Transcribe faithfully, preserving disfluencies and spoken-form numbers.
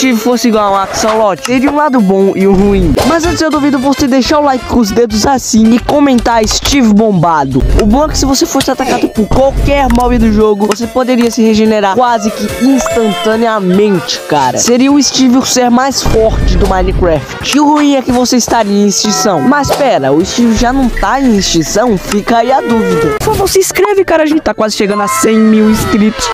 Steve fosse igual a Axolote, teria um lado bom e um ruim. Mas antes eu duvido você deixar o like com os dedos assim e comentar Steve Bombado. O bom é que se você fosse atacado por qualquer mob do jogo, você poderia se regenerar quase que instantaneamente, cara. Seria o Steve o ser mais forte do Minecraft. E o ruim é que você estaria em extinção. Mas pera, o Steve já não tá em extinção? Fica aí a dúvida. Por favor, se inscreve, cara, a gente tá quase chegando a cem mil inscritos.